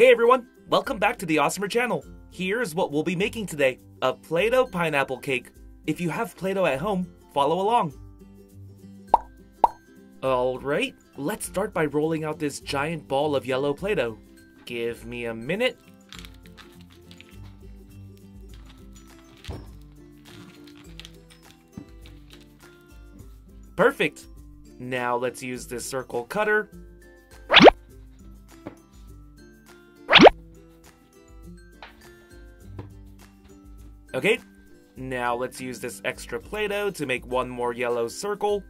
Hey everyone, welcome back to the Awesomer channel. Here's what we'll be making today, a Play-Doh pineapple cake. If you have Play-Doh at home, follow along. Alright, let's start by rolling out this giant ball of yellow Play-Doh. Give me a minute. Perfect! Now let's use this circle cutter. Okay, now let's use this extra Play-Doh to make one more yellow circle.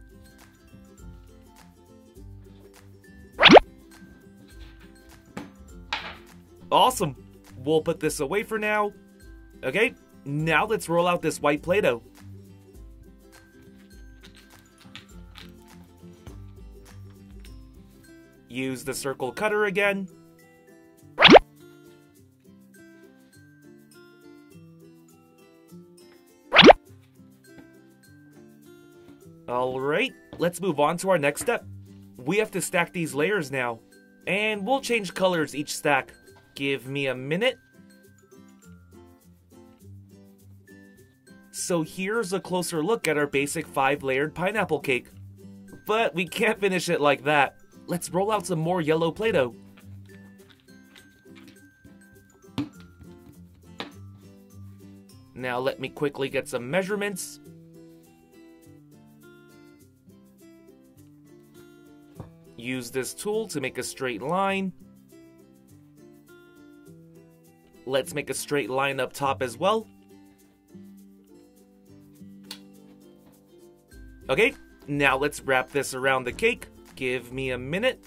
Awesome! We'll put this away for now. Okay, now let's roll out this white Play-Doh. Use the circle cutter again. Alright, let's move on to our next step. We have to stack these layers now, and we'll change colors each stack. Give me a minute. So here's a closer look at our basic 5-layered pineapple cake. But we can't finish it like that. Let's roll out some more yellow Play-Doh. Now let me quickly get some measurements. Use this tool to make a straight line. Let's make a straight line up top as well. Okay, now let's wrap this around the cake. Give me a minute.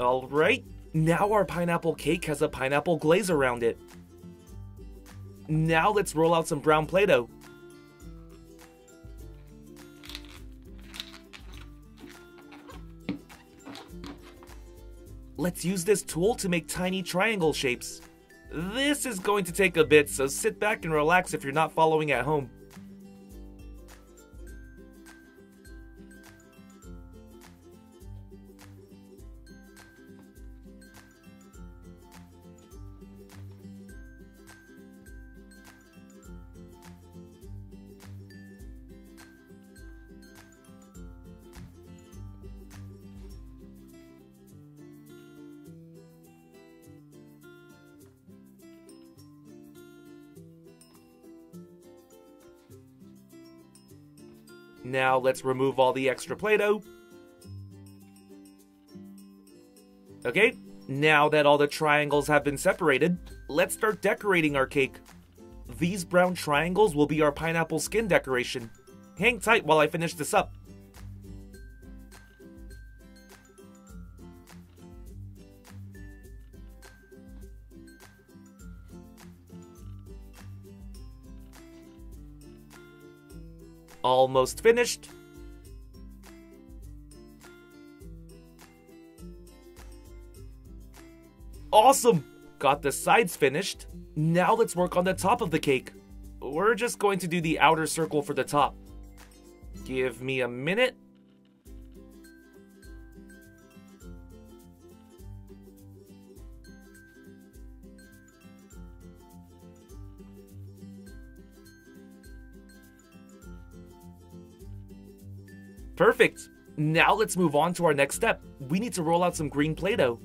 Alright, now our pineapple cake has a pineapple glaze around it. Now let's roll out some brown Play-Doh. Let's use this tool to make tiny triangle shapes. This is going to take a bit, so sit back and relax if you're not following at home. Now let's remove all the extra Play-Doh. Okay, now that all the triangles have been separated, let's start decorating our cake. These brown triangles will be our pineapple skin decoration. Hang tight while I finish this up. Almost finished. Awesome! Got the sides finished. Now let's work on the top of the cake. We're just going to do the outer circle for the top. Give me a minute. Perfect! Now let's move on to our next step. We need to roll out some green Play-Doh.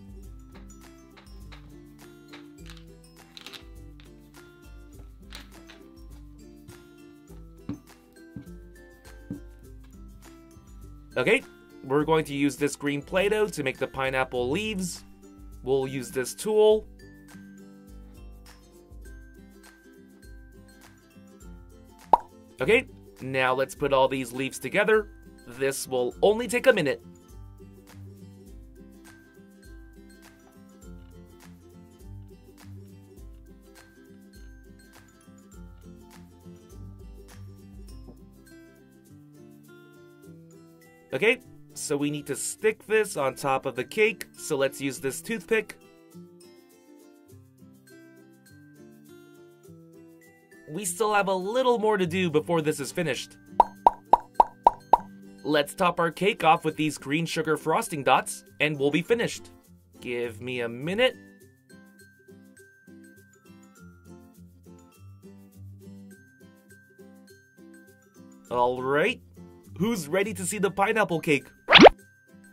Okay, we're going to use this green Play-Doh to make the pineapple leaves. We'll use this tool. Okay, now let's put all these leaves together. This will only take a minute. Okay, so we need to stick this on top of the cake, so let's use this toothpick. We still have a little more to do before this is finished. Let's top our cake off with these green sugar frosting dots, and we'll be finished. Give me a minute. Alright, who's ready to see the pineapple cake?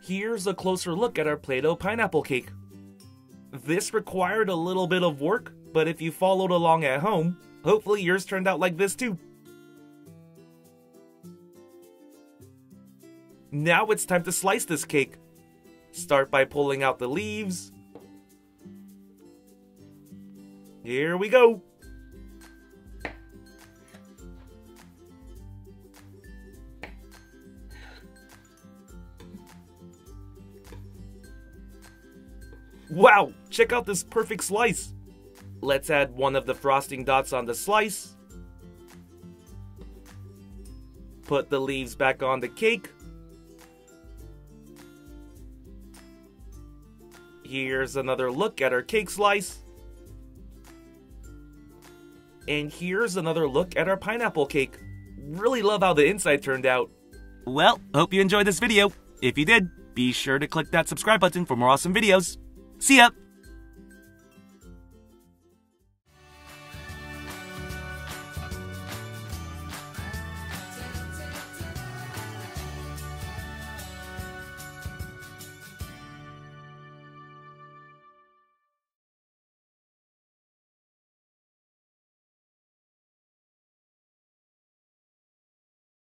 Here's a closer look at our Play-Doh pineapple cake. This required a little bit of work, but if you followed along at home, hopefully yours turned out like this too. Now it's time to slice this cake. Start by pulling out the leaves. Here we go. Wow, check out this perfect slice. Let's add one of the frosting dots on the slice. Put the leaves back on the cake. Here's another look at our cake slice. And here's another look at our pineapple cake. Really love how the inside turned out. Well, hope you enjoyed this video. If you did, be sure to click that subscribe button for more awesome videos. See ya!